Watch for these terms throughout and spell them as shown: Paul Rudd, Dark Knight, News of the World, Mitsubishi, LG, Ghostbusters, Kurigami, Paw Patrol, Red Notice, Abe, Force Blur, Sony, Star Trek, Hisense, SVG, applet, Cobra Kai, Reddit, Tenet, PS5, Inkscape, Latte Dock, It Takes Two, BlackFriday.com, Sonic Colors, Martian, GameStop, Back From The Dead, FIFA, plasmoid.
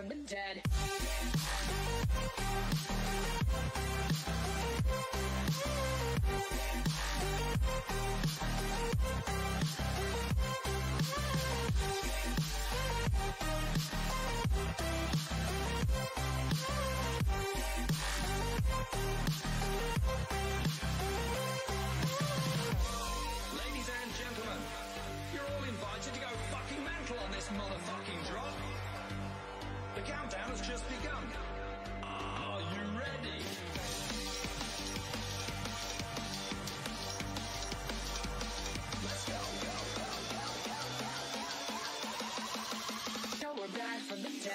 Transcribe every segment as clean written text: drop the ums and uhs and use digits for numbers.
from the dead. Ladies and gentlemen, you're all invited to go fucking mental on this motherfucking drop. The countdown has just begun. Are you ready? We're back from the dead.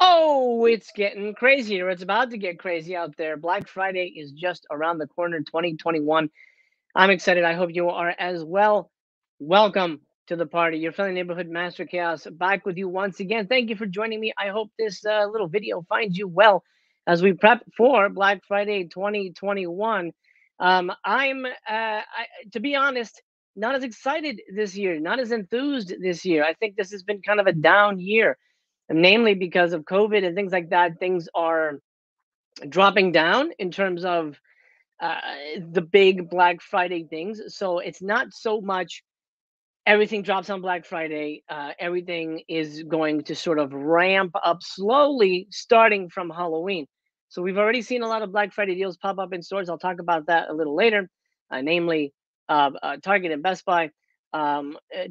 Oh, it's getting crazier. It's about to get crazy out there. Black Friday is just around the corner, 2021. I'm excited. I hope you are as well. Welcome to the party. Your friendly neighborhood Master Chaos back with you once again. Thank you for joining me. I hope this little video finds you well as we prep for Black Friday 2021. I, to be honest, not as excited this year, not as enthused this year. I think this has been kind of a down year, namely because of COVID and things like that. Things are dropping down in terms of the big Black Friday things. So it's not so much everything drops on Black Friday. Everything is going to sort of ramp up slowly starting from Halloween. So we've already seen a lot of Black Friday deals pop up in stores. I'll talk about that a little later, namely Target and Best Buy.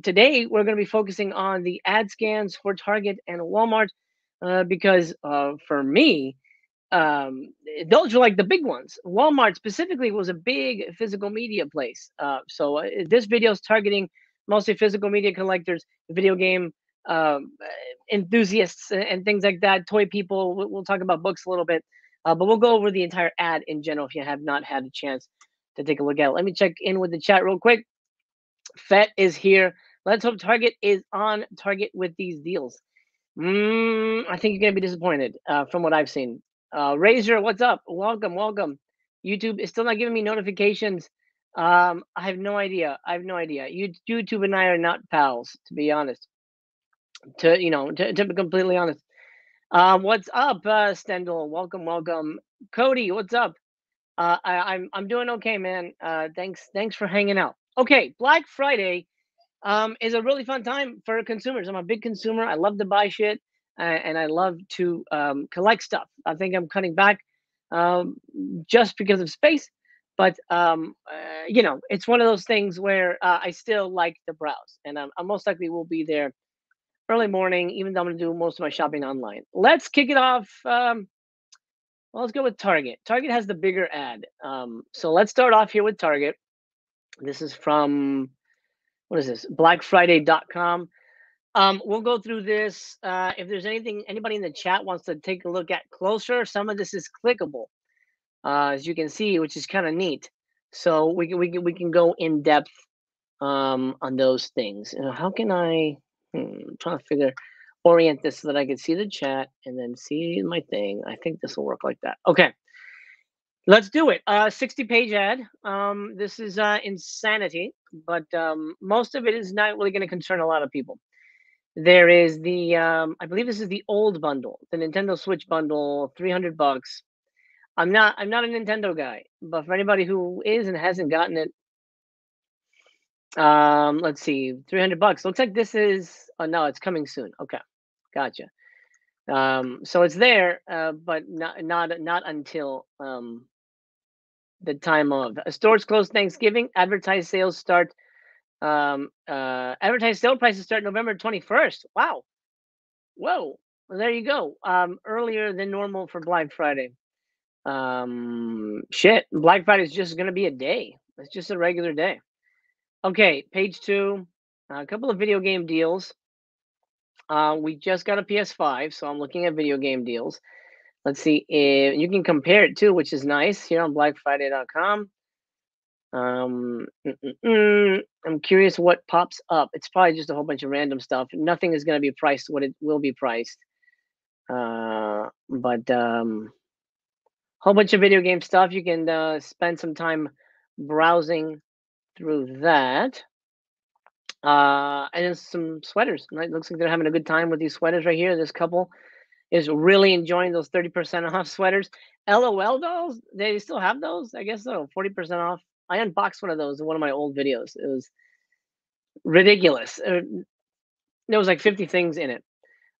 Today, we're going to be focusing on the ad scans for Target and Walmart because for me, those were like the big ones. Walmart specifically was a big physical media place. So this video is targeting mostly physical media collectors, video game enthusiasts, and things like that, toy people. We'll talk about books a little bit, but we'll go over the entire ad in general if you have not had a chance to take a look at it. Let me check in with the chat real quick. Fett is here. Let's hope Target is on target with these deals. I think you're going to be disappointed from what I've seen. Razor, what's up? Welcome, welcome. YouTube is still not giving me notifications. I have no idea. I have no idea. YouTube and I are not pals, to be honest. To be completely honest. What's up, Stendhal? Welcome, welcome. Cody, what's up? I'm doing okay, man. Thanks for hanging out. Okay, Black Friday is a really fun time for consumers. I'm a big consumer. I love to buy shit, and I love to collect stuff. I think I'm cutting back just because of space. But, you know, it's one of those things where I still like to browse. And I most likely will be there early morning, even though I'm going to do most of my shopping online. Let's kick it off. Well, let's go with Target. Target has the bigger ad. So let's start off here with Target. This is from, what is this? BlackFriday.com. We'll go through this. If there's anything anybody in the chat wants to take a look at closer, some of this is clickable. As you can see, which is kind of neat. So we can go in depth on those things. And how can I try to orient this so that I can see the chat and then see my thing? I think this will work like that. Okay, let's do it. 60-page ad. This is insanity, but most of it is not really going to concern a lot of people. There is the I believe this is the old bundle, the Nintendo Switch bundle, $300. I'm not a Nintendo guy, but for anybody who is and hasn't gotten it, let's see, $300. Looks like this is, oh no, it's coming soon. Okay, gotcha. So it's there, but not until the time of stores close Thanksgiving. Advertised sale prices start November 21st. Wow, whoa, well, there you go. Earlier than normal for Black Friday. Shit, Black Friday is just going to be a day. It's just a regular day. Okay, page two, a couple of video game deals. We just got a PS5, so I'm looking at video game deals. Let's see if you can compare it too, which is nice here on BlackFriday.com. I'm curious what pops up. It's probably just a whole bunch of random stuff. Nothing is going to be priced what it will be priced. But whole bunch of video game stuff. You can spend some time browsing through that. And then some sweaters. It looks like they're having a good time with these sweaters right here. This couple is really enjoying those 30% off sweaters. LOL dolls, they still have those? I guess so, 40% off. I unboxed one of those in one of my old videos. It was ridiculous. There was like 50 things in it.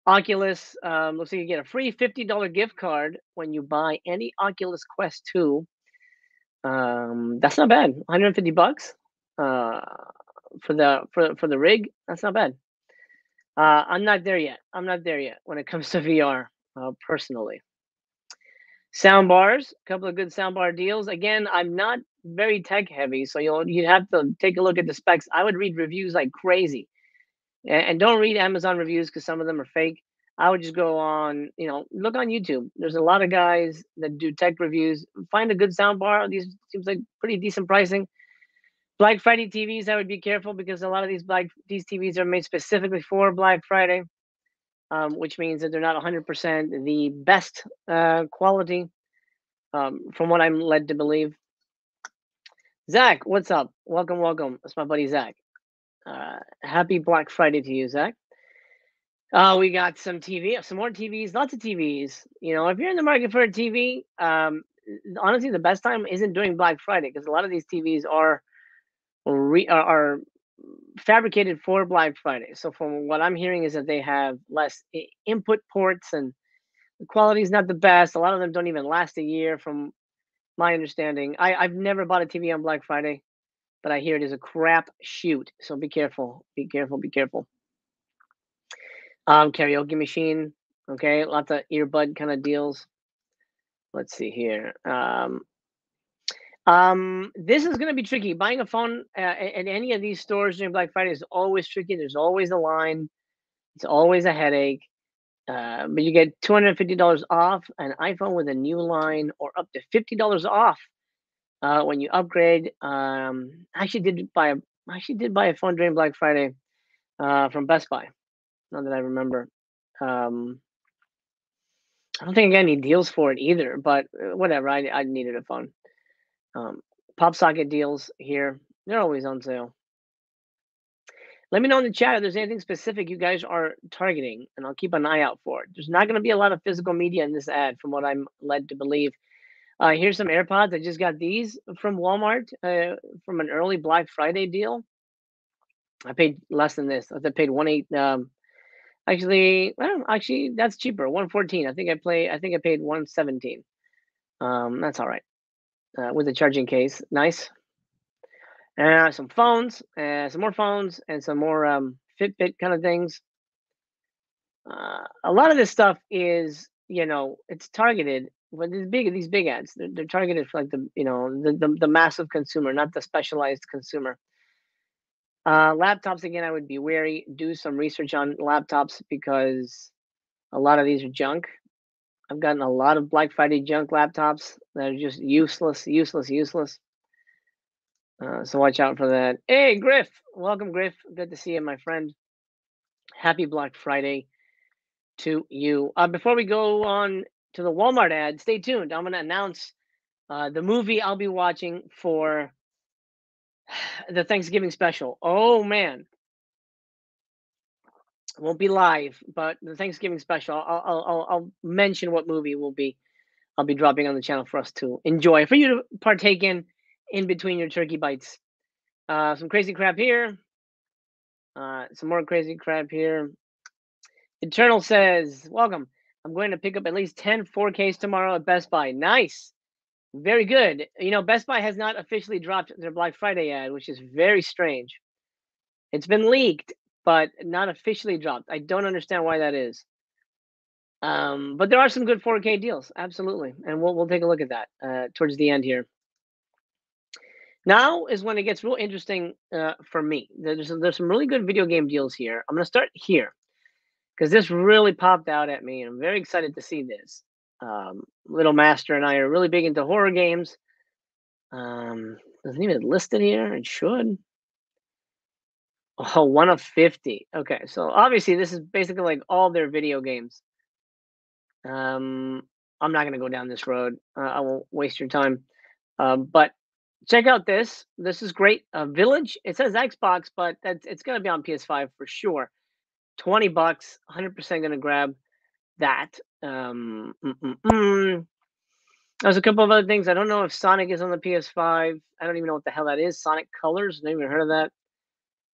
Oculus, looks like you get a free $50 gift card when you buy any Oculus Quest 2. That's not bad. 150 bucks for the rig. That's not bad. I'm not there yet. I'm not there yet when it comes to VR, personally. Soundbars, a couple of good soundbar deals. Again, I'm not very tech heavy, so you'd have to take a look at the specs. I would read reviews like crazy. And don't read Amazon reviews because some of them are fake. I would just go on, look on YouTube. There's a lot of guys that do tech reviews. Find a good soundbar. These seems like pretty decent pricing. Black Friday TVs, I would be careful because a lot of these TVs are made specifically for Black Friday, which means that they're not 100% the best quality, from what I'm led to believe. Zach, what's up? Welcome, welcome. That's my buddy Zach. Happy Black Friday to you, Zach. We got some more TVs, lots of TVs. If you're in the market for a TV, honestly, the best time isn't during Black Friday because a lot of these TVs are fabricated for Black Friday. So from what I'm hearing is that they have less input ports and the quality is not the best. A lot of them don't even last a year from my understanding. I've never bought a TV on Black Friday, but I hear it is a crap shoot. So be careful, be careful, be careful. Karaoke machine. Okay, lots of earbud kind of deals. Let's see here. This is going to be tricky. Buying a phone at any of these stores during Black Friday is always tricky. There's always a line. It's always a headache. But you get $250 off an iPhone with a new line or up to $50 off. When you upgrade, I actually did buy a phone during Black Friday from Best Buy. Not that I remember. I don't think I got any deals for it either, but whatever. I needed a phone. Pop socket deals here. They're always on sale. Let me know in the chat if there's anything specific you guys are targeting, and I'll keep an eye out for it. There's not going to be a lot of physical media in this ad from what I'm led to believe. Here's some AirPods. I just got these from Walmart from an early Black Friday deal. I paid less than this. I paid $1.8. Actually, that's cheaper. $1.14. I think I paid $1.17. That's all right. With a charging case, nice. And some phones, some more phones, and some more Fitbit kind of things. A lot of this stuff is, it's targeted. But these big ads, they're targeted for like the massive consumer, not the specialized consumer. Laptops, again, I would be wary. Do some research on laptops because a lot of these are junk. I've gotten a lot of Black Friday junk laptops that are just useless, useless, useless. So watch out for that. Hey, Griff. Welcome, Griff. Good to see you, my friend. Happy Black Friday to you. Before we go on to the Walmart ad, stay tuned. I'm going to announce the movie I'll be watching for the Thanksgiving special. Oh, man. It won't be live, but the Thanksgiving special, I'll mention what movie I'll be dropping on the channel for us to enjoy, for you to partake in between your turkey bites. Some crazy crap here. Some more crazy crap here. Eternal says, welcome. I'm going to pick up at least 10 4Ks tomorrow at Best Buy. Nice. Very good. Best Buy has not officially dropped their Black Friday ad, which is very strange. It's been leaked, but not officially dropped. I don't understand why that is. But there are some good 4K deals. Absolutely. And we'll take a look at that towards the end here. Now is when it gets real interesting for me. There's some really good video game deals here. I'm going to start here, because this really popped out at me, and I'm very excited to see this. Little Master and I are really big into horror games. Doesn't even list it here. It should. Oh, 1 of 50. Okay, so obviously this is basically like all their video games. I'm not going to go down this road. I won't waste your time. But check out this. This is great. Village. It says Xbox, but it's going to be on PS5 for sure. $20, 100% going to grab that. There's a couple of other things. I don't know if Sonic is on the PS5. I don't even know what the hell that is. Sonic Colors. I've never even heard of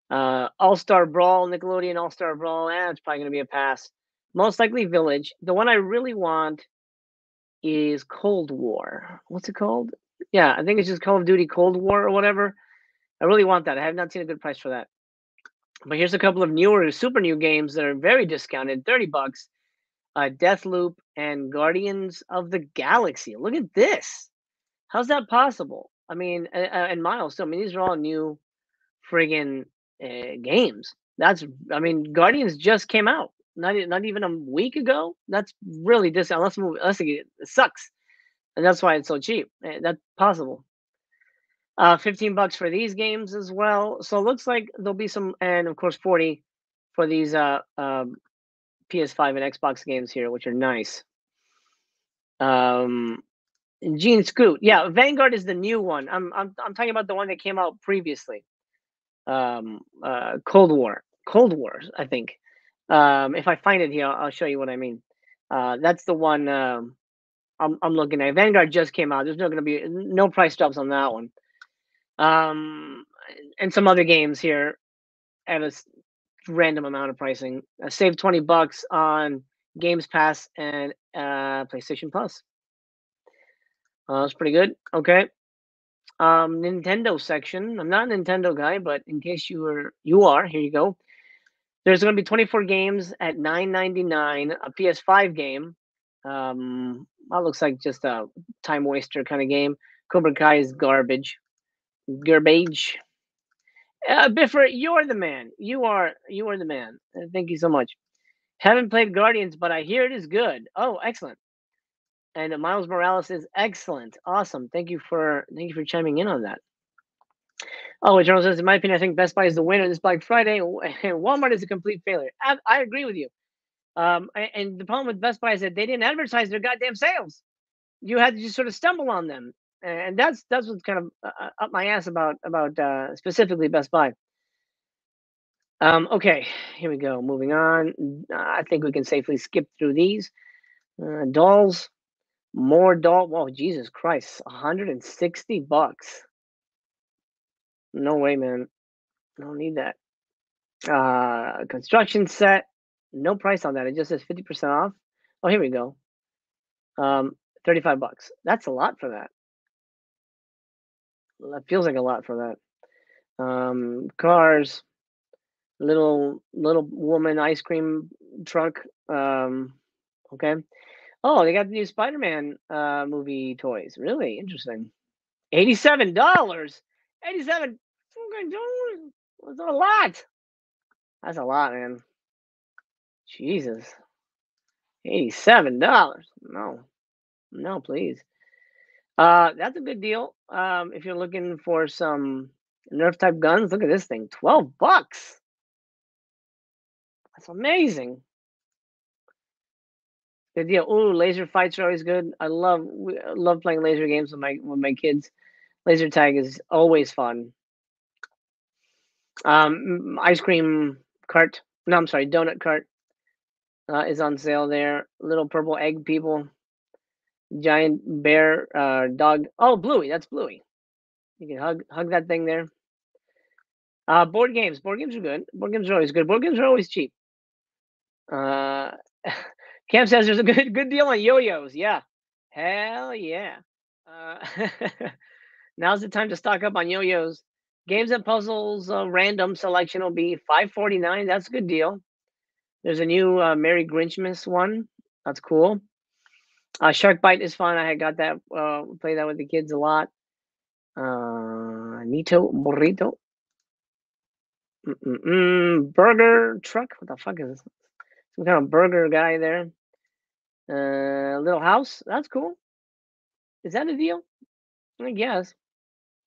that. All Star Brawl, Nickelodeon All Star Brawl. It's probably going to be a pass. Most likely Village. The one I really want is Cold War. What's it called? Yeah, I think it's just Call of Duty Cold War or whatever. I really want that. I have not seen a good price for that. But here's a couple of newer, super new games that are very discounted, $30. Deathloop and Guardians of the Galaxy. Look at this. How's that possible? I mean, and Miles. So, I mean, these are all new friggin' games. That's, I mean, Guardians just came out. Not even a week ago. That's really discount. It sucks, and that's why it's so cheap. That's possible. $15 for these games as well. So it looks like there'll be some, and of course $40 for these PS5 and Xbox games here, which are nice. Gene Scoot, yeah, Vanguard is the new one. I'm talking about the one that came out previously. Cold War, I think. If I find it here, I'll show you what I mean. That's the one I'm looking at. Vanguard just came out. There's not going to be no price drops on that one. And some other games here at a random amount of pricing. Save $20 on Games Pass and PlayStation Plus. That's pretty good. Okay. Nintendo section. I'm not a Nintendo guy, but in case you are, here you go. There's going to be 24 games at $9.99, a PS5 game. That looks like just a time waster kind of game. Cobra Kai is garbage. Garbage. Biffert, you're the man. You are the man. Thank you so much. Haven't played Guardians, but I hear it is good. Oh, excellent. And Miles Morales is excellent. Awesome. Thank you for chiming in on that. Oh, Eternal says, in my opinion, I think Best Buy is the winner this Black Friday. Walmart is a complete failure. I agree with you. And the problem with Best Buy is that they didn't advertise their goddamn sales. You had to just sort of stumble on them. And that's what's kind of up my ass about specifically Best Buy. Okay, here we go. Moving on. I think we can safely skip through these. Dolls. More doll. Whoa, Jesus Christ. $160. No way, man. I don't need that. Construction set. No price on that. It just says 50% off. Oh, here we go. $35. That's a lot for that. That feels like a lot for that. Cars. Little woman ice cream truck. Okay. Oh, they got the new Spider-Man movie toys. Really interesting. $87. $87. That's a lot. That's a lot, man. Jesus. $87. No, please. That's a good deal. If you're looking for some Nerf type guns, look at this thing. $12. That's amazing. Good deal. Ooh, laser fights are always good. I love playing laser games with my kids. Laser tag is always fun. Ice cream cart. No, I'm sorry. Donut cart is on sale there. Little purple egg people. Giant bear dog. Oh, Bluey. That's Bluey. You can hug that thing there. Board games. Board games are good. Board games are always good. Board games are always cheap. Cam says there's a good deal on yo-yos. Yeah. Hell yeah. Now's the time to stock up on yo-yos. Games and puzzles, random selection will be $5.49. That's a good deal. There's a new Merry Grinchmas one. That's cool. Shark Bite is fun. I had got that. Play that with the kids a lot. Nito Burrito. Burger truck. What the fuck is this? Some kind of burger guy there. Little house. That's cool. Is that a deal? I guess.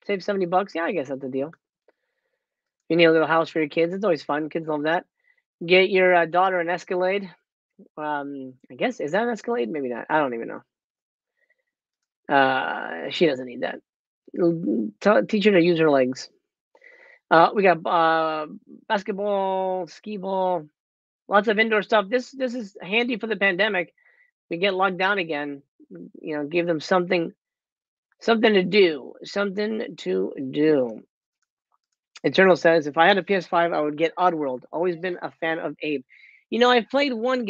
Save $70. Yeah, I guess that's the deal. You need a little house for your kids. It's always fun. Kids love that. Get your daughter an Escalade. I guess, is that an Escalade? Maybe not. I don't even know. She doesn't need that. Teach her to use her legs. We got basketball, skee ball, lots of indoor stuff. This is handy for the pandemic. We get locked down again. You know, give them something to do. Something to do. Eternal says, if I had a PS5, I would get Oddworld. Always been a fan of Abe. You know, I played one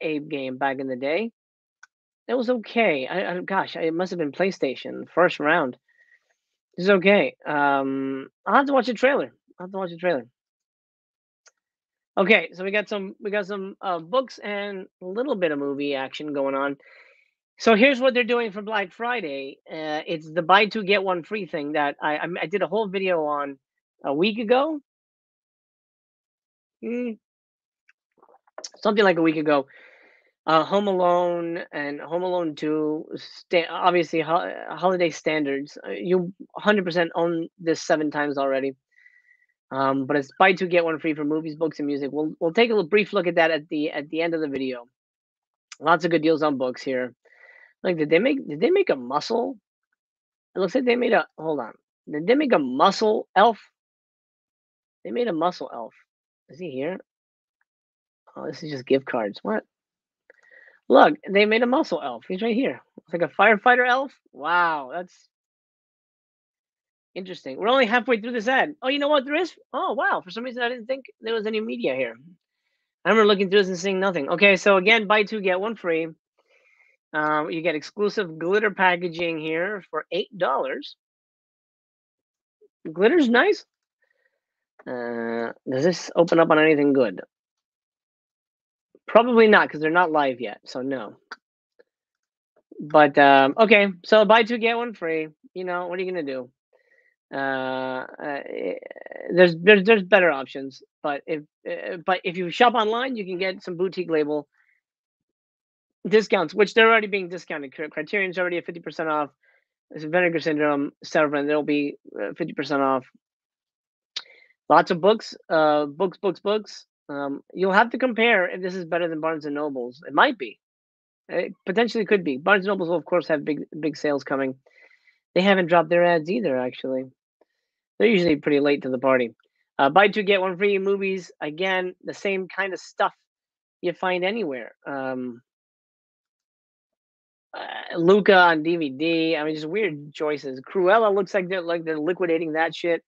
Abe game back in the day. It was okay. Gosh, it must have been PlayStation, first round. It's okay. I'll have to watch the trailer. Okay, so we got some books and a little bit of movie action going on. So here's what they're doing for Black Friday. It's the buy two, get one free thing that I did a whole video on a week ago. Something like a week ago. Home Alone and Home Alone 2, obviously holiday standards. You 100% own this 7 times already. But it's buy two, get one free for movies, books, and music. We'll take a little brief look at that at the end of the video. Lots of good deals on books here. Like, did they make a muscle? It looks like they made a, hold on. Did they make a muscle elf? They made a muscle elf. Is he here? Oh, this is just gift cards. What? Look, they made a muscle elf. He's right here. It's like a firefighter elf. Wow, that's interesting. We're only halfway through this ad. Oh, you know what? There is? Oh, wow. For some reason, I didn't think there was any media here. I remember looking through this and seeing nothing. Okay, so again, buy two, get one free. You get exclusive glitter packaging here for $8. Glitter's nice. Does this open up on anything good? Probably not, because they're not live yet, so no. But, okay, so buy two, get one free. You know, what are you going to do? There's better options, but if you shop online, you can get some boutique label discounts, which they're already being discounted. Criterion's already at 50% off. It's Vinegar Syndrome, Severin, they'll be 50% off. Lots of books, books. You'll have to compare if this is better than Barnes and Noble's. It might be. It potentially could be. Barnes and Noble's will, of course, have big sales coming. They haven't dropped their ads either, actually. They're usually pretty late to the party. Buy two, get one free movies. Again, the same kind of stuff you find anywhere. Luca on DVD. I mean, just weird choices. Cruella looks like they're liquidating that shit.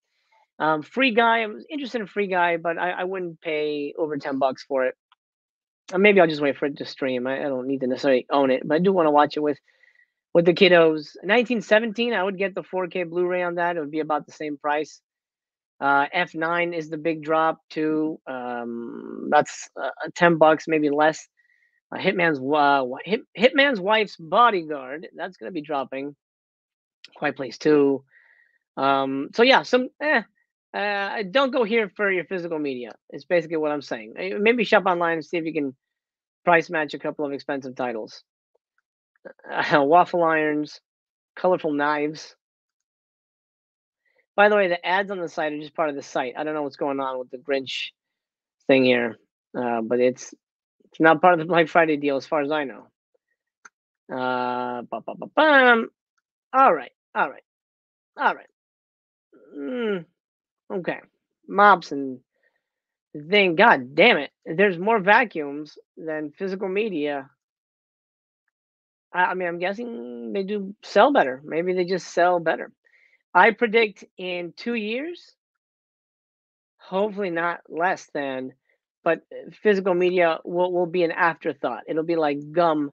Free Guy. I was interested in Free Guy, but I wouldn't pay over $10 for it. Maybe I'll just wait for it to stream. I don't need to necessarily own it, but I do want to watch it with the kiddos. 1917, I would get the 4K Blu-ray on that. It would be about the same price. F9 is the big drop too. That's $10, maybe less. Hitman's Wife's Bodyguard. That's going to be dropping. Quiet Place 2. So yeah, don't go here for your physical media. It's basically what I'm saying. Maybe shop online and see if you can price match a couple of expensive titles. Waffle irons, colorful knives. By the way, the ads on the site are just part of the site. I don't know what's going on with the Grinch thing here, but it's not part of the Black Friday deal as far as I know. All right. Okay, mops and thing. God damn it! There's more vacuums than physical media. I mean, I'm guessing they do sell better. Maybe they just sell better. I predict in 2 years, hopefully not less than, but physical media will be an afterthought. It'll be like gum,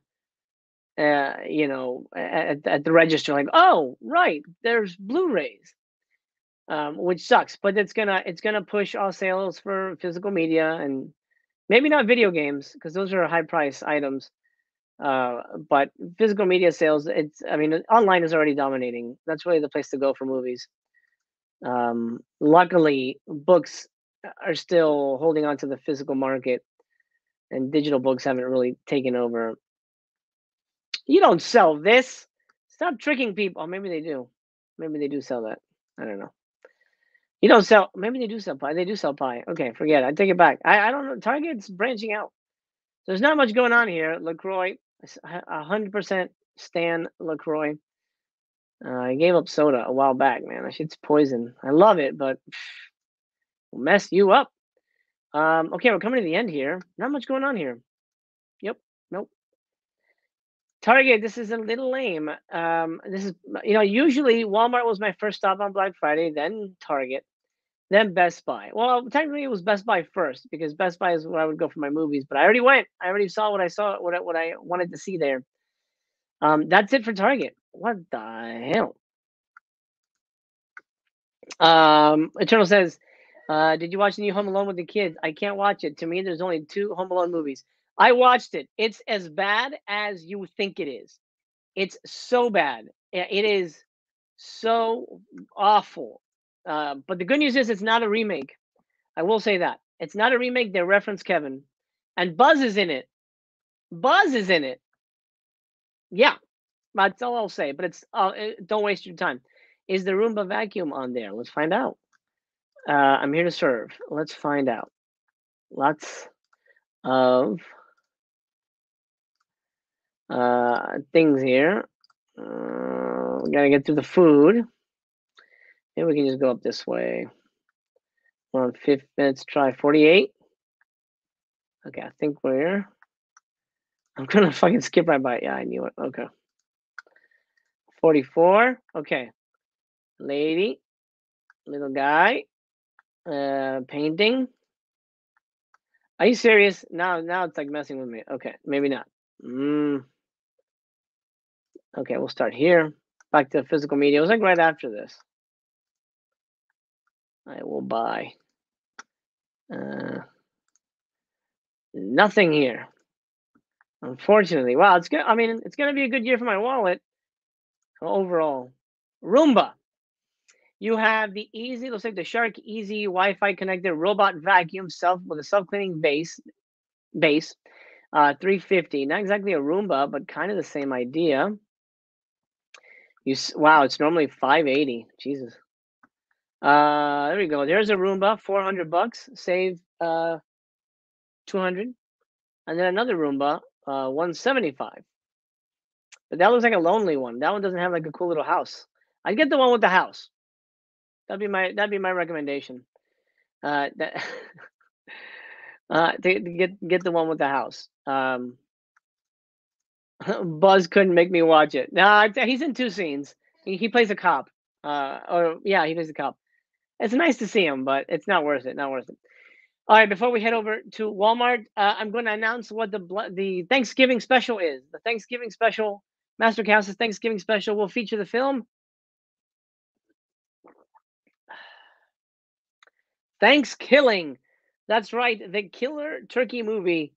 you know, at the register. Like, oh, right, there's Blu-rays, which sucks. But it's gonna push all sales for physical media and maybe not video games because those are high price items. But physical media sales, online is already dominating. That's really the place to go for movies. Luckily, books are still holding on to the physical market, and digital books haven't really taken over. You don't sell this. Stop tricking people. Oh, maybe they do. Maybe they do sell that. I don't know. You don't sell. Maybe they do sell pie. They do sell pie. Okay, forget it. I take it back. I don't know. Target's branching out. There's not much going on here. LaCroix, 100% Stan LaCroix. I gave up soda a while back, man. That shit's poison. I love it, but it'll mess you up. Okay, we're coming to the end here. Not much going on here. Yep. Nope. Target, this is a little lame. This is, you know, usually Walmart was my first stop on Black Friday, then Target, then Best Buy. Well, technically it was Best Buy first because Best Buy is where I would go for my movies. But I already went. I already saw, what I wanted to see there. That's it for Target. What the hell? Eternal says, did you watch the new Home Alone with the kids? I can't watch it. To me, there's only two Home Alone movies. I watched it. It's as bad as you think it is. It's so bad. It is so awful. But the good news is it's not a remake. I will say that. It's not a remake. They reference Kevin. And Buzz is in it. Buzz is in it. Yeah. That's all I'll say. But it's don't waste your time. Is the Roomba vacuum on there? Let's find out. I'm here to serve. Let's find out. Lots of... things here. We gotta get through the food. Maybe we can just go up this way. We're on 5th. Let's try 48. Okay, I think we're... I'm gonna fucking skip right by it. Yeah, I knew it. Okay. 44. Okay. Lady. Little guy. Painting. Are you serious? Now it's like messing with me. Okay, maybe not. Okay, we'll start here. Back to physical media. It was like right after this. I will buy. Nothing here. Unfortunately. Wow, it's good. I mean, it's going to be a good year for my wallet overall. Roomba. You have the easy, looks like the Shark Easy Wi-Fi connected robot vacuum with a self-cleaning base. 350. Not exactly a Roomba, but kind of the same idea. Wow, it's normally 580. Jesus. There we go. There's a Roomba, $400. Save 200. And then another Roomba, 175. But that looks like a lonely one. That one doesn't have like a cool little house. I'd get the one with the house. That'd be my recommendation. To get the one with the house. Buzz couldn't make me watch it. Nah, he's in two scenes. He plays a cop. He plays a cop. It's nice to see him, but it's not worth it. Not worth it. All right, before we head over to Walmart, I'm going to announce what the Thanksgiving special is. The Thanksgiving special, Master Chaos' Thanksgiving special, will feature the film Thanks Killing. That's right, the killer turkey movie,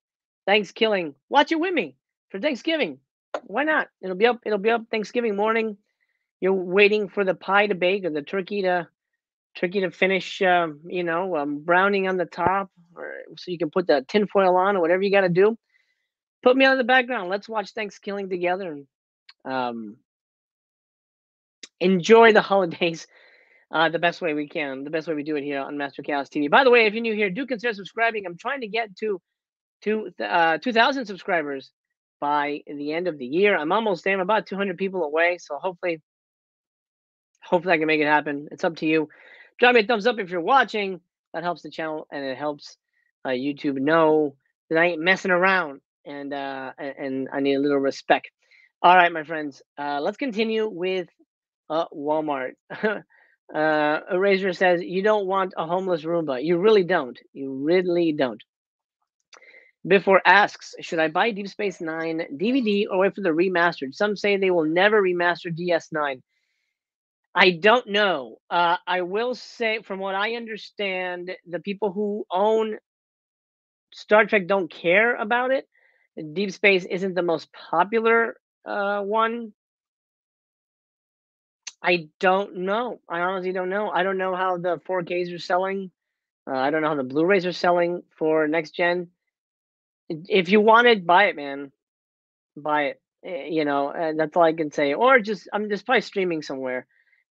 Thanks Killing. Watch it with me for Thanksgiving. Why not? It'll be up Thanksgiving morning. You're waiting for the pie to bake or the turkey to finish, browning on the top, or so you can put the tinfoil on or whatever you got to do. Put me on the background. Let's watch Thanks Killing together and enjoy the holidays. The best way we can, the best way we do it here on Master Chaos TV. By the way, if you're new here, do consider subscribing. I'm trying to get to 2,000 subscribers by the end of the year. I'm almost there. I'm about 200 people away, so hopefully I can make it happen. It's up to you. Drop me a thumbs up if you're watching. That helps the channel, and it helps YouTube know that I ain't messing around, and I need a little respect. All right, my friends, let's continue with Walmart. Eraser says, you don't want a homeless Roomba. You really don't. You really don't. Before asks, should I buy Deep Space Nine DVD or wait for the remastered? Some say they will never remaster DS9. I don't know. I will say, from what I understand, the people who own Star Trek don't care about it. Deep Space isn't the most popular one. I don't know. I honestly don't know. I don't know how the 4Ks are selling. I don't know how the Blu-rays are selling for next gen. If you want it, buy it, man. Buy it. You know, and that's all I can say. Or just, I'm just probably streaming somewhere.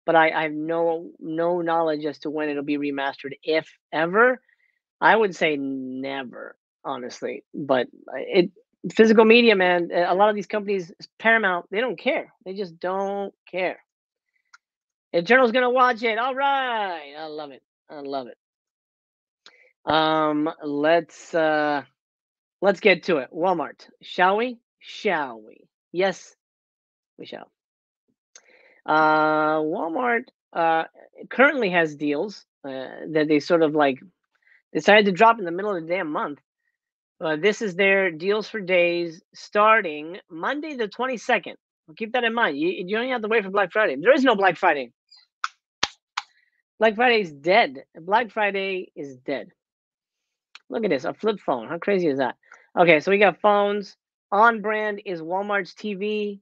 But I have no knowledge as to when it'll be remastered, if ever. I would say never. honestly. But it physical media, man, a lot of these companies, Paramount, they don't care. They just don't care. Eternal's gonna watch it. All right, I love it. I love it. Let's get to it. Walmart, shall we? Shall we? Yes, we shall. Walmart currently has deals that they sort of like decided to drop in the middle of the damn month. This is their deals for days starting Monday the 22nd. Keep that in mind. You only have to wait for Black Friday. There is no Black Friday. Black Friday is dead. Black Friday is dead. Look at this, a flip phone. How crazy is that? Okay, so we got phones. On brand is Walmart's TV.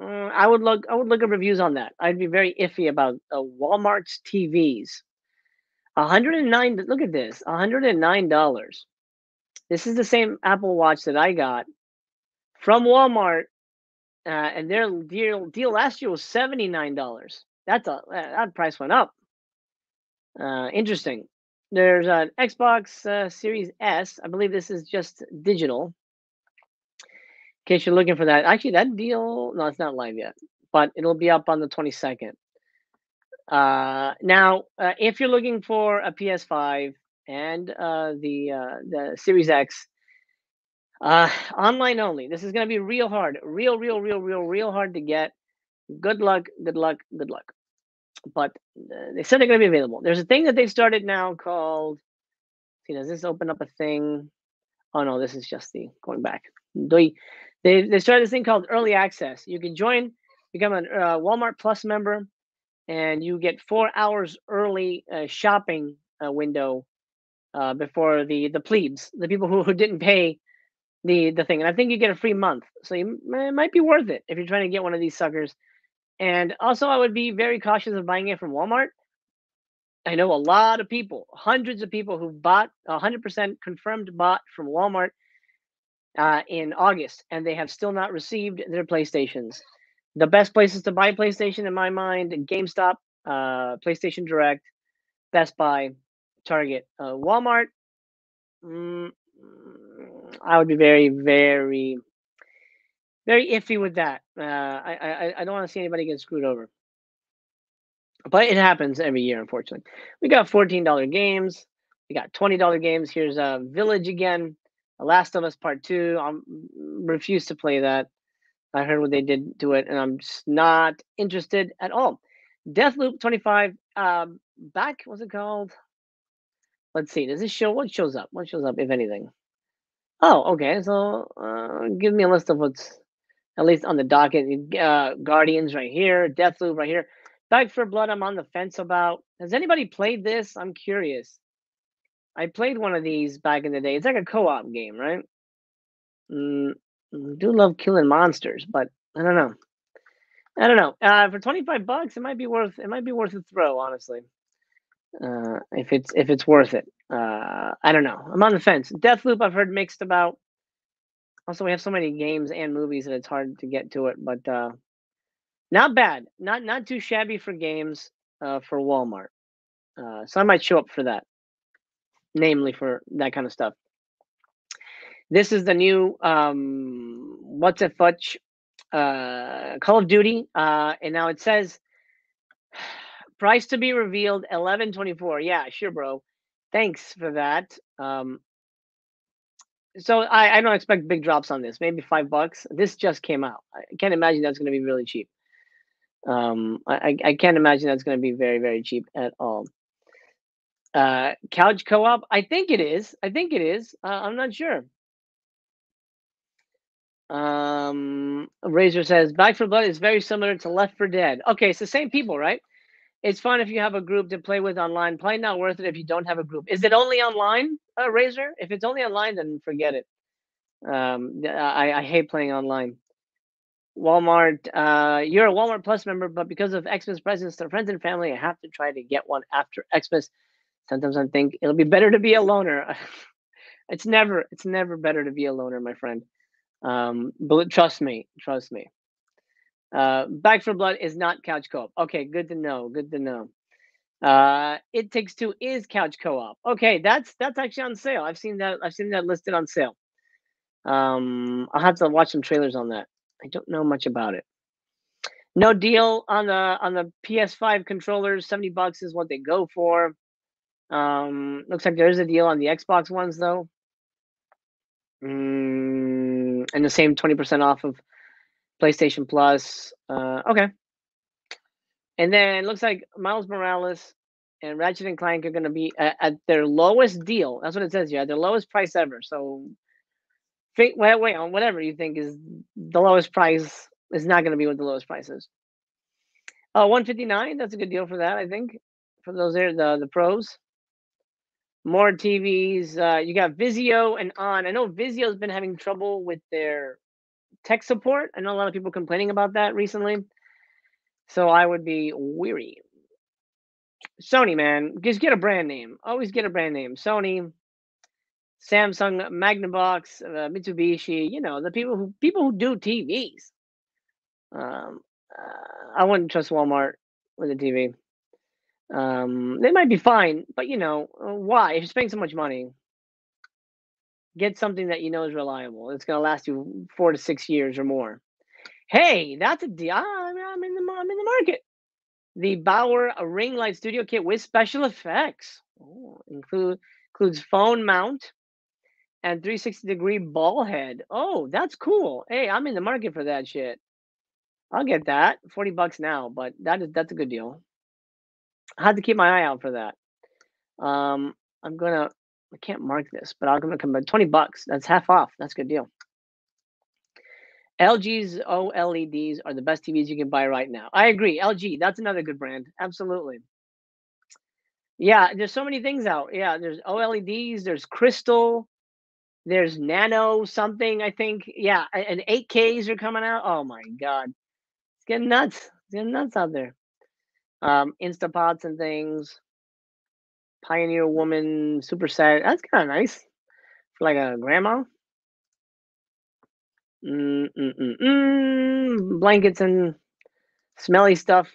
I would look at reviews on that. I'd be very iffy about Walmart's TVs. $109. Look at this, $109. This is the same Apple Watch that I got from Walmart, and their deal last year was $79. That price went up. Interesting. There's an Xbox Series S. I believe this is just digital. In case you're looking for that. Actually, that deal, no, it's not live yet, but it'll be up on the 22nd. Now, if you're looking for a PS5 and the Series X, online only. This is going to be real hard. Real hard to get. Good luck. But they said they're going to be available. There's a thing that they've started now called, see, does this open up a thing? Oh, no, this is just the going back. They started this thing called Early Access. You can join, become a Walmart Plus member, and you get 4 hours early shopping window before the plebes, the people who didn't pay the thing. And I think you get a free month. So it might be worth it if you're trying to get one of these suckers. And also, I would be very cautious of buying it from Walmart. I know a lot of people, hundreds of people who bought 100% confirmed bought from Walmart in August, and they have still not received their PlayStations. The best places to buy PlayStation in my mind: GameStop, PlayStation Direct, Best Buy, Target. Walmart, I would be very, very, very iffy with that. I don't want to see anybody get screwed over. But it happens every year, unfortunately. We got $14 games. We got $20 games. Here's Village again. Last of Us Part 2. I refuse to play that. I heard what they did to it, and I'm just not interested at all. Deathloop 25. Back, what's it called? Let's see. Does this show? What shows up? What shows up, if anything? Oh, okay. So give me a list of what's at least on the docket. Guardians right here. Deathloop right here. Back for Blood, I'm on the fence about. Has anybody played this? I'm curious. I played one of these back in the day. It's like a co-op game, right? I do love killing monsters, but I don't know. For $25, it might be worth a throw, honestly. If it's worth it, I don't know. I'm on the fence. Deathloop, I've heard mixed about. Also, we have so many games and movies that it's hard to get to it, but. Not bad, not too shabby for games for Walmart. So I might show up for that, namely for that kind of stuff. This is the new what's it fudge Call of Duty, and now it says price to be revealed $11.24. Yeah, sure, bro. Thanks for that. So I don't expect big drops on this. Maybe $5. This just came out. I can't imagine that's going to be really cheap. I can't imagine that's going to be very, very cheap at all. Couch co-op, I think it is. I'm not sure. Razor says Back for Blood is very similar to Left for Dead. Okay, it's the same people, right? It's fun if you have a group to play with online. Probably not worth it if you don't have a group. Is it only online, Razor? If it's only online, then forget it. I hate playing online. Walmart, you're a Walmart Plus member, but because of Xmas presents to friends and family, I have to try to get one after Xmas. Sometimes I think it'll be better to be a loner. It's never better to be a loner, my friend. But trust me. Back for Blood is not couch co-op. Okay, good to know. It Takes Two is couch co-op. Okay, that's actually on sale. I've seen that listed on sale. I'll have to watch some trailers on that. I don't know much about it. No deal on the PS5 controllers. $70 is what they go for. Looks like there is a deal on the Xbox ones though. And the same 20% off of PlayStation Plus. Okay. And then it looks like Miles Morales and Ratchet and Clank are going to be at their lowest deal. That's what it says here. At their lowest price ever. So, wait on whatever you think is the lowest price is not going to be what the lowest price is. $159. That's a good deal for that, I think. For those there, the pros. More TVs. You got Vizio and ON. I know Vizio's been having trouble with their tech support. I know a lot of people complaining about that recently. So I would be weary. Sony, man. Just get a brand name. Always get a brand name. Sony, Samsung, Magnavox, Mitsubishi. You know, the people who do TVs. I wouldn't trust Walmart with a TV. They might be fine, but, you know, why? If you're spending so much money, get something that you know is reliable. It's going to last you 4 to 6 years or more. Hey, that's a deal. I'm in the market. The Bauer Ring Light Studio Kit with special effects. Oh, includes phone mount and 360-degree ball head. Oh, that's cool. Hey, I'm in the market for that shit. I'll get that. $40 now, but that's a good deal. I had to keep my eye out for that. I can't mark this, but I'm gonna come back. $20. That's half off. That's a good deal. LG's OLEDs are the best TVs you can buy right now. I agree. LG, that's another good brand. Absolutely. Yeah, there's so many things out. Yeah, there's OLEDs, there's Crystal, there's Nano something, I think. Yeah, and 8Ks are coming out. Oh, my God. It's getting nuts. It's getting nuts out there. Instapods and things. Pioneer Woman Superset. That's kind of nice for like a grandma. Blankets and smelly stuff.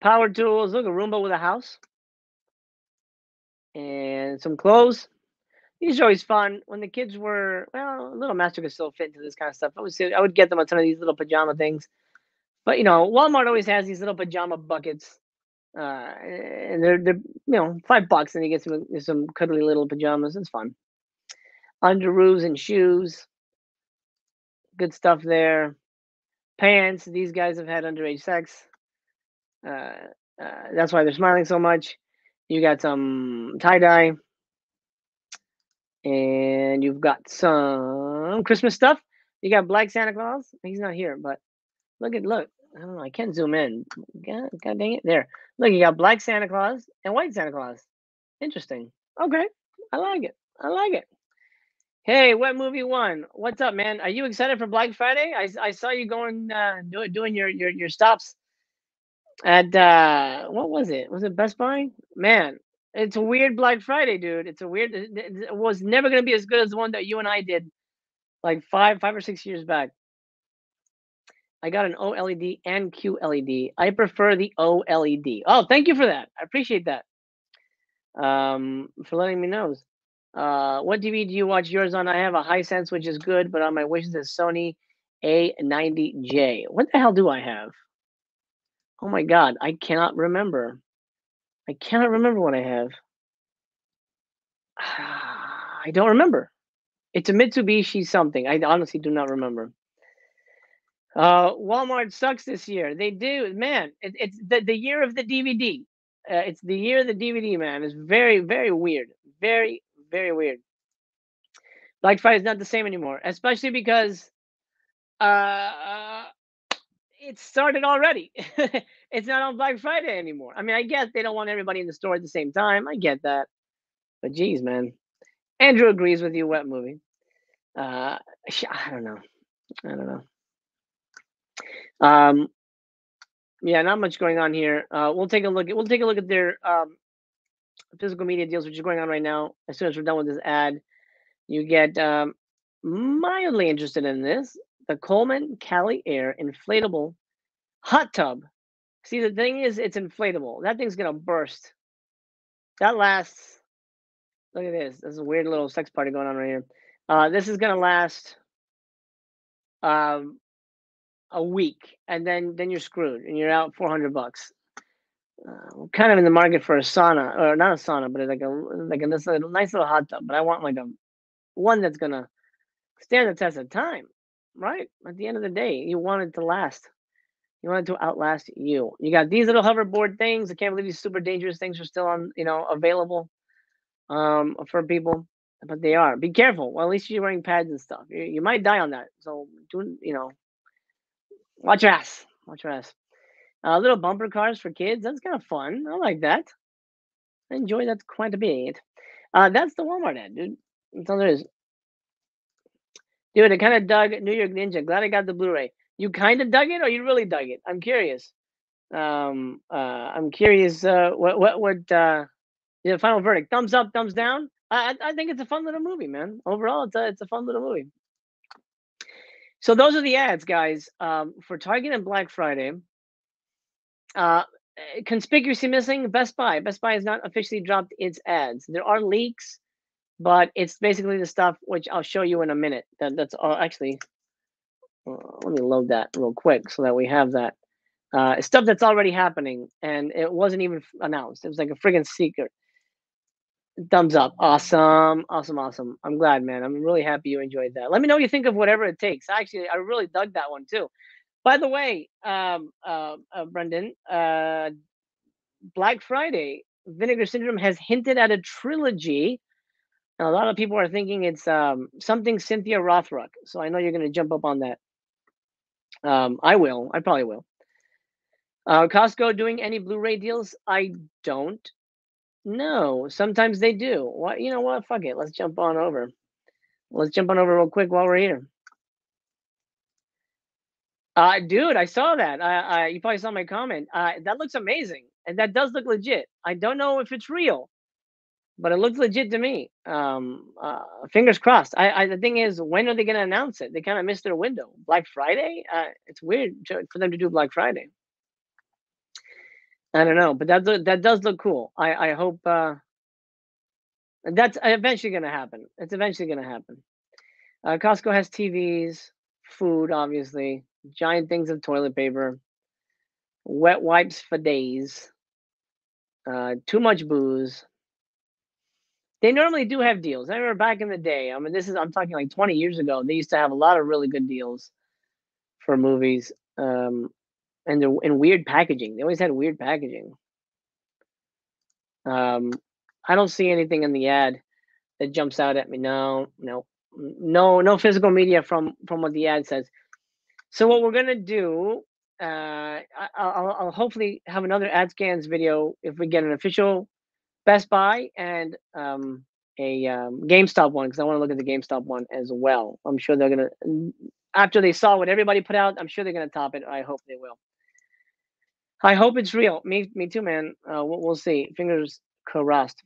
Power tools. Look, a Roomba with a house. And some clothes. These are always fun. When the kids were, well, little Master could still fit into this kind of stuff. I would get them a ton of these little pajama things. But, you know, Walmart always has these little pajama buckets. And they're you know, $5 and you get some cuddly little pajamas. It's fun. Underoos and shoes. Good stuff there. Pants. These guys have had underage sex. That's why they're smiling so much. You got some tie-dye. And you've got some Christmas stuff. You got Black Santa Claus. He's not here, but look. I don't know. I can't zoom in. God dang it. There. Look, you got Black Santa Claus and White Santa Claus. Interesting. Okay. I like it. Hey, Wet Movie One, what's up, man? Are you excited for Black Friday? I saw you going doing your stops at what was it? Was it Best Buy? Man, it's a weird Black Friday, dude. It was never gonna be as good as the one that you and I did, like five or six years back. I got an OLED and QLED. I prefer the OLED. Oh, thank you for that. I appreciate that. For letting me know. What TV do you watch yours on? I have a Hisense, which is good, but on my wishes is Sony A90J. What the hell do I have? Oh my God, I cannot remember. What I have. I don't remember. It's a Mitsubishi something. I honestly do not remember. Walmart sucks this year. They do, man. It's the year of the DVD. It's the year of the DVD, man. It's very, very weird. Very weird. Black Friday is not the same anymore, especially because it started already. It's not on Black Friday anymore. I mean, I guess they don't want everybody in the store at the same time. I get that. But geez, man. Andrew agrees with you, Wet Movie. I don't know. Yeah, not much going on here. We'll take a look at their physical media deals, which is going on right now. As soon as we're done with this ad, you get mildly interested in this. The Coleman Cali Air inflatable hot tub See, the thing is, it's inflatable. That thing's gonna burst. That lasts. Look at this. There's a weird little sex party going on right here. This is gonna last a week, and then you're screwed, and you're out $400. We're kind of in the market for a sauna, or not a sauna, but like a nice little hot tub. But I want like a one that's gonna stand the test of time, right? At the end of the day, you want it to last. You want it to outlast you. You got these little hoverboard things. I can't believe these super dangerous things are still on, available for people, but they are. Be careful. Well, at least you're wearing pads and stuff. You might die on that. So watch your ass. Watch your ass. Little bumper cars for kids. That's kind of fun. I like that. I enjoy that quite a bit. That's the Walmart ad, dude. That's all there is. Dude, I kind of dug New York Ninja. Glad I got the Blu-ray. You kind of dug it, or you really dug it? I'm curious. I'm curious. What the final verdict? Thumbs up, thumbs down. I think it's a fun little movie, man. Overall, it's a fun little movie. So those are the ads, guys, for Target and Black Friday. Conspicuously missing Best Buy. Best Buy has not officially dropped its ads. There are leaks, but it's basically the stuff which I'll show you in a minute. That's all. Actually, let me load that real quick so that we have that. Stuff that's already happening, and it wasn't even announced. It was like a friggin' secret. Thumbs up. Awesome. Awesome, awesome. I'm glad, man. I'm really happy you enjoyed that. Let me know what you think of Whatever It Takes. Actually, I really dug that one, too. By the way, Brendan, Black Friday, Vinegar Syndrome has hinted at a trilogy. And a lot of people are thinking it's something Cynthia Rothrock. So I know you're going to jump up on that. I will. I probably will. Costco doing any Blu-ray deals? I don't know. Sometimes they do. What? You know what? Fuck it. Let's jump on over. Let's jump on over real quick while we're here. Dude, I saw that. You probably saw my comment. That looks amazing, and that does look legit. I don't know if it's real, but it looks legit to me. Fingers crossed. The thing is, when are they going to announce it? They kind of missed their window. Black Friday? It's weird for them to do Black Friday. I don't know, but that does look cool. I hope that's eventually going to happen. It's eventually going to happen. Costco has TVs, food, obviously. Giant things of toilet paper, wet wipes for days, too much booze. They normally do have deals. I remember back in the day, I mean, I'm talking like 20 years ago, they used to have a lot of really good deals for movies, and they're in weird packaging. They always had weird packaging. I don't see anything in the ad that jumps out at me. No physical media from what the ad says. So what we're gonna do, I'll hopefully have another ad scans video if we get an official Best Buy and a GameStop one, because I want to look at the GameStop one as well. I'm sure they're gonna, after they saw what everybody put out, I'm sure they're gonna top it. I hope they will. I hope it's real. Me too, man. We'll see. Fingers crossed.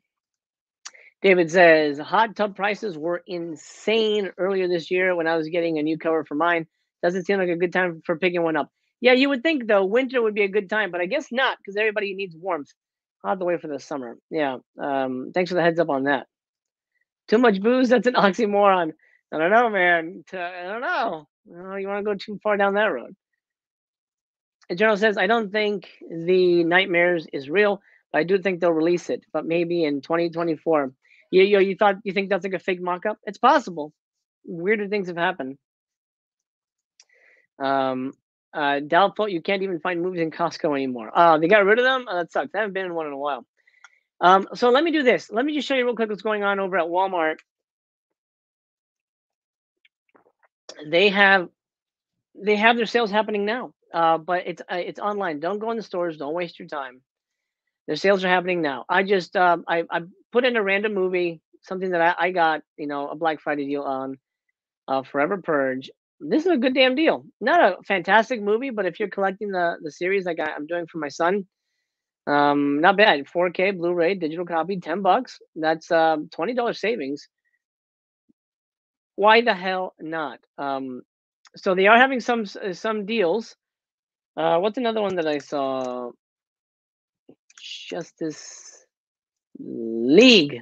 David says hot tub prices were insane earlier this year when I was getting a new cover for mine. Doesn't seem like a good time for picking one up. Yeah, you would think, though, winter would be a good time, but I guess not, because everybody needs warmth. I'll have to wait for the summer. Yeah, thanks for the heads up on that. Too much booze? That's an oxymoron. I don't know, man. I don't know. Oh, you want to go too far down that road. The Journal says, I don't think the Nightmares is real, but I do think they'll release it, but maybe in 2024. You think that's like a fake mock-up? It's possible. Weirder things have happened. Doubtful you can't even find movies in Costco anymore. They got rid of them. That sucks. I haven't been in one in a while. So let me do this. Let me just show you real quick what's going on over at Walmart. They have their sales happening now, but it's online. Don't go in the stores. Don't waste your time. Their sales are happening now. I just I put in a random movie, something that I got, a Black Friday deal on, Forever Purge. This is a good damn deal. Not a fantastic movie, but if you're collecting the series like I'm doing for my son, not bad. 4K, Blu-ray, digital copy, $10. That's $20 savings. Why the hell not? So they are having some deals. What's another one that I saw? Justice League.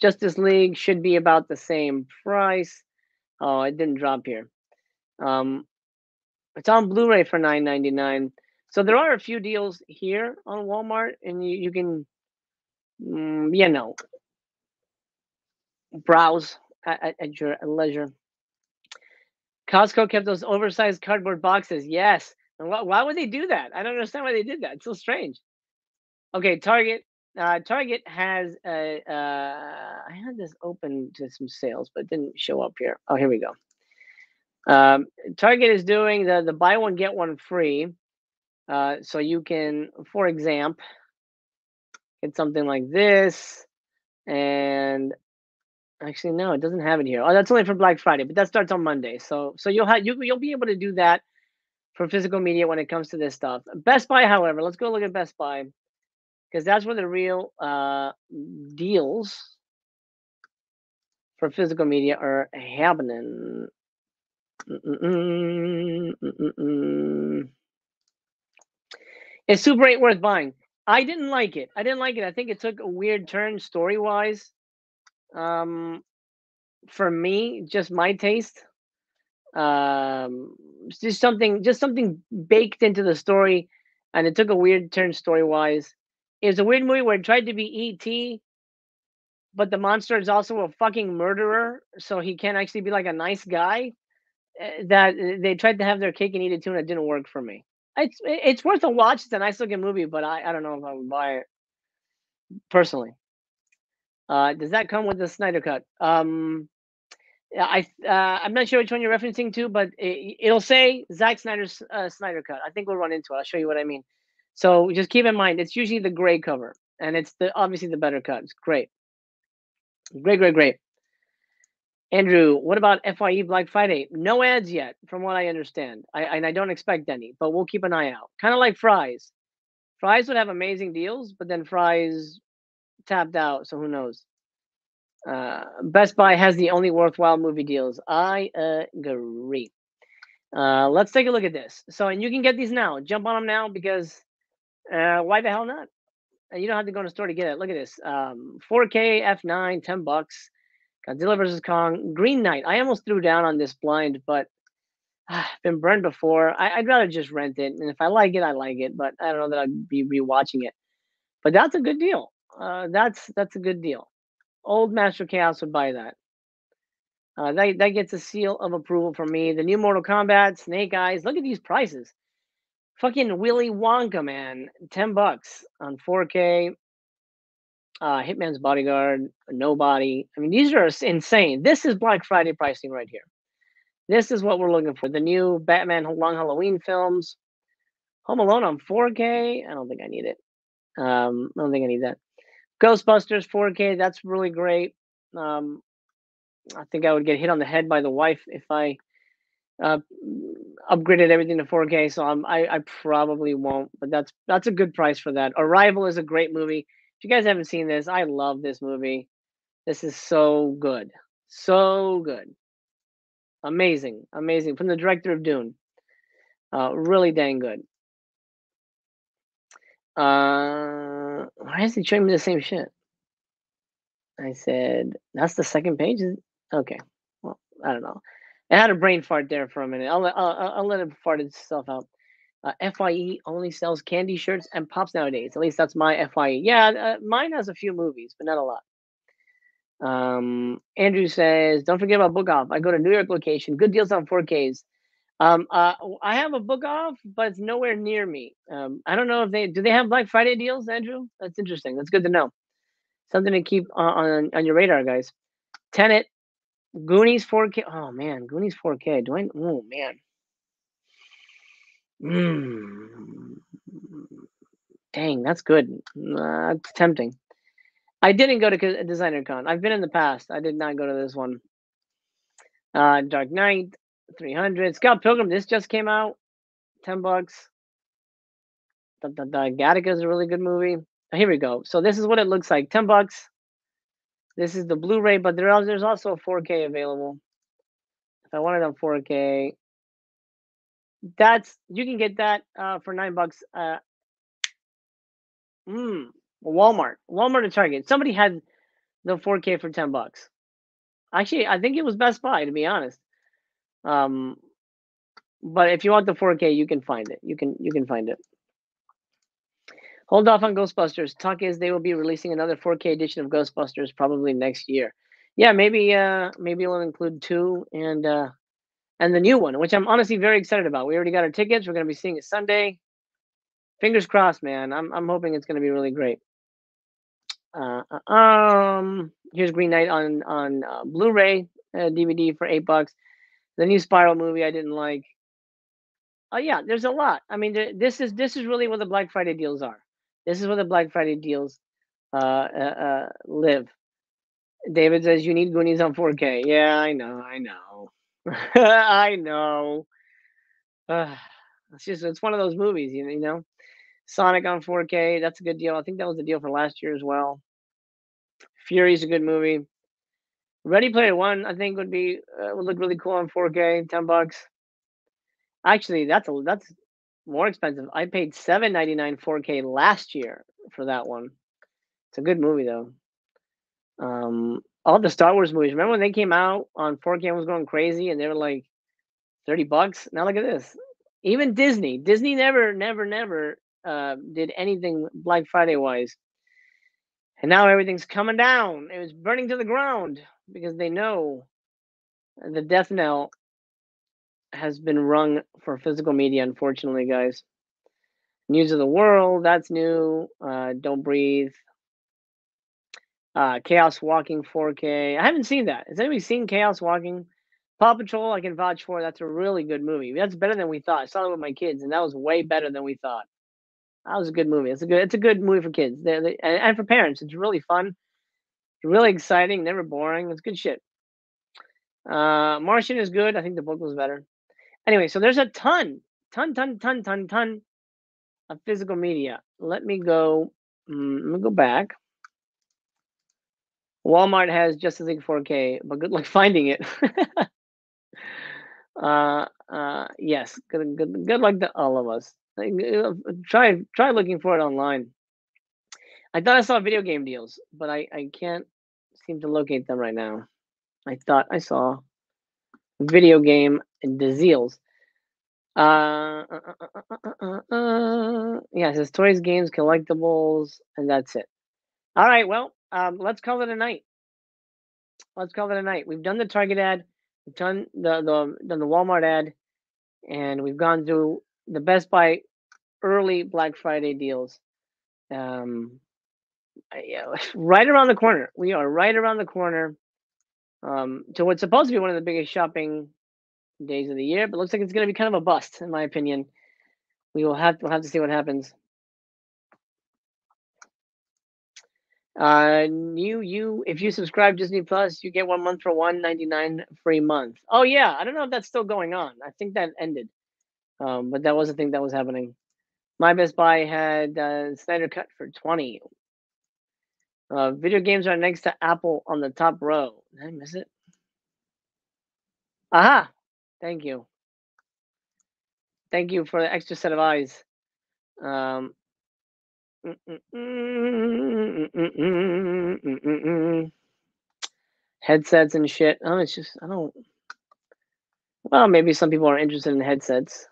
Justice League should be about the same price. Oh, it didn't drop here. It's on Blu-ray for $9.99. So there are a few deals here on Walmart, and you can, you know, browse at your leisure. Costco kept those oversized cardboard boxes. Yes. And why would they do that? I don't understand why they did that. It's so strange. Okay, Target. Target has a... I had this open to some sales, but it didn't show up here. Oh, here we go. Target is doing the buy one, get one free. So you can, for example, get something like this. And actually, no, it doesn't have it here. Oh, that's only for Black Friday, but that starts on Monday. So you'll be able to do that for physical media when it comes to this stuff. Best Buy, however, let's go look at Best Buy, because that's where the real deals for physical media are happening. Is Super 8 worth buying? I didn't like it. I think it took a weird turn story-wise. For me, just my taste. Just something baked into the story, and it took a weird turn story-wise. It was a weird movie where it tried to be E.T., but the monster is also a fucking murderer, so he can't actually be like a nice guy. That they tried to have their cake and eat it too, and it didn't work for me. It's worth a watch. It's a nice looking movie, but I don't know if I would buy it personally. Does that come with the Snyder Cut? I'm not sure which one you're referencing to, but it'll say Zack Snyder's Snyder Cut. I think we'll run into it. I'll show you what I mean. So just keep in mind, it's usually the gray cover, and it's obviously the better cut. It's great. Great. Andrew, what about FYE Black Friday? No ads yet, from what I understand. And I don't expect any, but we'll keep an eye out. Kind of like Fry's. Fry's would have amazing deals, but then Fry's tapped out, so who knows? Best Buy has the only worthwhile movie deals. I agree. Let's take a look at this. So, and you can get these now. Jump on them now, because why the hell not? You don't have to go in a store to get it. Look at this. 4K, F9, $10. Godzilla vs. Kong, Green Knight. I almost threw down on this blind, but I've been burned before. I'd rather just rent it. And if I like it, I like it. But I don't know that I'd be rewatching it. But that's a good deal. That's a good deal. Old Master Chaos would buy that. That gets a seal of approval from me. The new Mortal Kombat, Snake Eyes. Look at these prices. Fucking Willy Wonka, man. $10 on 4K. Hitman's Bodyguard, Nobody. I mean, these are insane. This is Black Friday pricing right here. This is what we're looking for. The new Batman Long Halloween films. Home Alone on 4K. I don't think I need it. I don't think I need that. Ghostbusters 4K. That's really great. I think I would get hit on the head by the wife if I upgraded everything to 4K. So I probably won't. But that's a good price for that. Arrival is a great movie. If you guys haven't seen this, I love this movie. This is so good. So good. Amazing. Amazing. From the director of Dune. Really dang good. Why is he showing me the same shit? I said, that's the second page? Okay. Well, I don't know. I had a brain fart there for a minute. I'll let it fart itself out. FYE only sells candy, shirts, and pops nowadays. At least that's my FYE. Yeah, mine has a few movies, but not a lot. Andrew says, don't forget about Book Off. I go to New York location. Good deals on 4Ks. I have a Book Off, but it's nowhere near me. I don't know if they have Black Friday deals, Andrew? That's interesting. That's good to know. Something to keep on your radar, guys. Tenet, Goonies 4K. Oh, man, Goonies 4K. Oh, man. Dang, that's good. It's tempting. I didn't go to Designer Con. I've been in the past. I did not go to this one. Dark Knight, 300. Scott Pilgrim, this just came out. $10. Gattaca is a really good movie. Oh, here we go. So this is what it looks like. $10. This is the Blu-ray, but there's also a 4K available. If I wanted on 4K... That's you can get that for $9. Walmart and Target. Somebody had the 4K for $10. Actually, I think it was Best Buy, to be honest. But if you want the 4K, you can find it. You can find it. Hold off on Ghostbusters. Talk is they will be releasing another 4K edition of Ghostbusters probably next year. Yeah, maybe it'll include 2 and the new one, which I'm honestly very excited about. We already got our tickets. We're going to be seeing it Sunday. Fingers crossed, man. I'm hoping it's going to be really great. Here's Green Knight on Blu-ray DVD for $8. The new Spiral movie I didn't like. Oh yeah, there's a lot. I mean, this is really where the Black Friday deals are. This is where the Black Friday deals live. David says you need Goonies on 4K. Yeah, I know. I know. It's one of those movies, you know. Sonic on 4K, that's a good deal. I think that was the deal for last year as well. Fury's a good movie. Ready Player One, I think, would look really cool on 4K, $10. Actually, that's more expensive. I paid $7.99 4K last year for that one. It's a good movie though. All the Star Wars movies. Remember when they came out on 4K and was going crazy, and they were like $30? Now look at this. Even Disney. Disney never did anything Black Friday wise. And now everything's coming down. It was burning to the ground because they know the death knell has been rung for physical media, unfortunately, guys. News of the World, that's new. Don't Breathe. Chaos Walking 4K. I haven't seen that. Has anybody seen Chaos Walking? Paw Patrol, I can vouch for. That's a really good movie. That's better than we thought. I saw it with my kids, and that was way better than we thought. That was a good movie. It's a good movie for kids and for parents. It's really fun, really exciting, never boring. It's good shit. Martian is good. I think the book was better. Anyway, so there's a ton of physical media. Let me go back. Walmart has Justice League 4K, but good luck finding it. Yes, good luck to all of us. Try looking for it online. I thought I saw video game deals, but I can't seem to locate them right now. I thought I saw video game deals. Yeah, it says toys, games, collectibles, and that's it. All right, well, let's call it a night. We've done the Target ad, we've done the Walmart ad, and we've gone through the Best Buy early Black Friday deals. Right around the corner. We are right around the corner to what's supposed to be one of the biggest shopping days of the year, but looks like it's going to be kind of a bust, in my opinion. We'll have to see what happens. If you subscribe Disney Plus, you get 1 month for $1.99 free month. Oh yeah, I don't know if that's still going on. I think that ended. But that was the thing that was happening. My Best Buy had Snyder Cut for $20. Video games are next to Apple on the top row. Did I miss it? Aha! Thank you. Thank you for the extra set of eyes. Headsets and shit. Oh, it's just, I don't. Well, maybe some people are interested in headsets.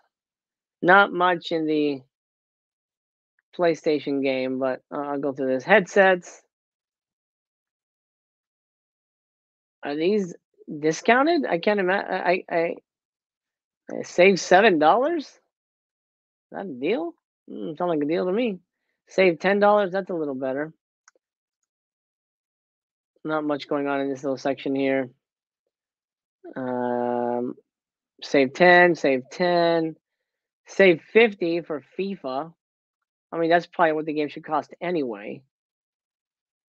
Not much in the PlayStation game, but I'll go through this. Headsets. Are these discounted? I can't imagine. I saved $7? Is that a deal? Sounds like a deal to me. Save $10, that's a little better. Not much going on in this little section here. Save 10, save 10, save 50 for FIFA. I mean, that's probably what the game should cost anyway.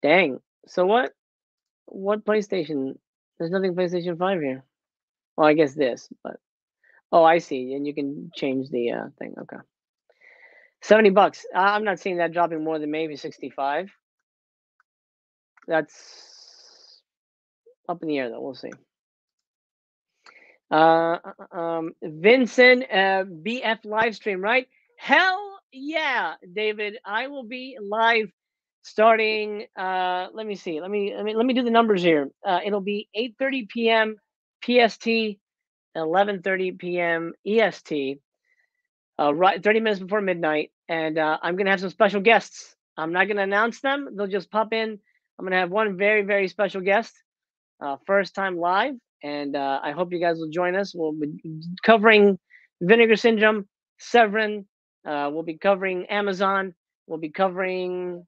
Dang. So what? What PlayStation? There's nothing PlayStation 5 here. Well, I guess this, but... Oh, I see. And you can change the thing. Okay. $70. I'm not seeing that dropping more than maybe 65. That's up in the air, though. We'll see. Vincent, BF live stream, right? Hell yeah, David. I will be live starting. Let me see. Let me do the numbers here. It'll be 8:30 p.m. PST, 11:30 p.m. EST. Right, 30 minutes before midnight, and I'm gonna have some special guests. I'm not gonna announce them; they'll just pop in. I'm gonna have one very, very special guest, first time live. And I hope you guys will join us. We'll be covering Vinegar Syndrome, Severin. We'll be covering Amazon. We'll be covering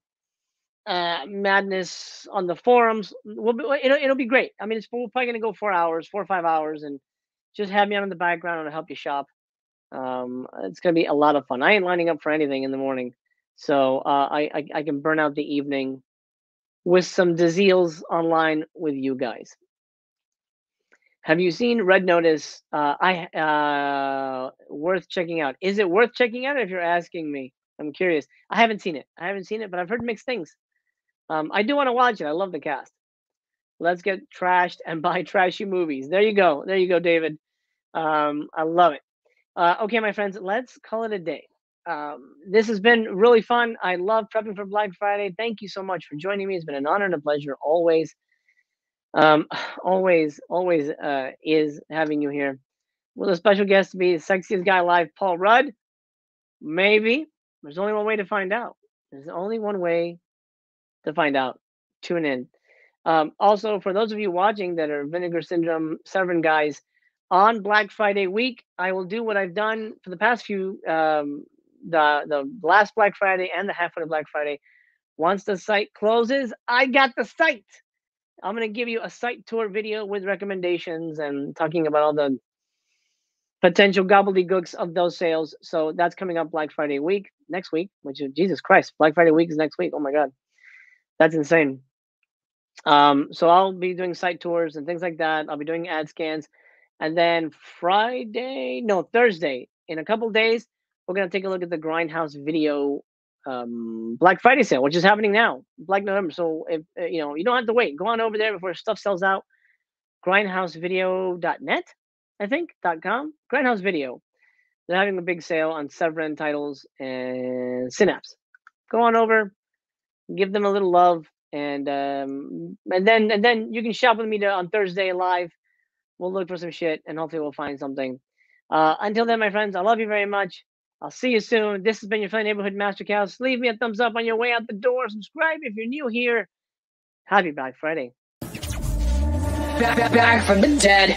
Madness on the forums. It'll be great. I mean, we're probably going to go 4 hours, 4 or 5 hours, and just have me on in the background and I'll help you shop. It's going to be a lot of fun. I ain't lining up for anything in the morning. So I can burn out the evening with some diseals online with you guys. Have you seen Red Notice? Worth checking out. Is it worth checking out if you're asking me? I'm curious. I haven't seen it. But I've heard mixed things. I do want to watch it. I love the cast. Let's get trashed and buy trashy movies. There you go. There you go, David. I love it. Okay, my friends, let's call it a day. This has been really fun. I love prepping for Black Friday. Thank you so much for joining me. It's been an honor and a pleasure always. Always is having you here. Will the special guest be the sexiest guy alive, Paul Rudd? Maybe. There's only one way to find out. Tune in. Also, for those of you watching that are Vinegar Syndrome Severin guys, on Black Friday week, I will do what I've done for the past few, the last Black Friday and the halfway to Black Friday. Once the site closes, I got the site. I'm going to give you a site tour video with recommendations and talking about all the potential gobbledygooks of those sales. So that's coming up Black Friday week, next week, which is Jesus Christ. Black Friday week is next week. Oh my God. That's insane. So I'll be doing site tours and things like that. I'll be doing ad scans. And then Thursday, in a couple days, we're going to take a look at the Grindhouse video Black Friday sale, which is happening now, Black November. So if you know, you don't have to wait. Go on over there before stuff sells out. Grindhousevideo.net, I think .com. Grindhouse Video. They're having a big sale on Severin titles and Synapse. Go on over, give them a little love, and then you can shop with me on Thursday live. We'll look for some shit, and hopefully we'll find something. Until then, my friends, I love you very much. I'll see you soon. This has been your friendly neighborhood Master Chaos. Leave me a thumbs up on your way out the door. Subscribe if you're new here. Happy Black Friday. Back from the dead.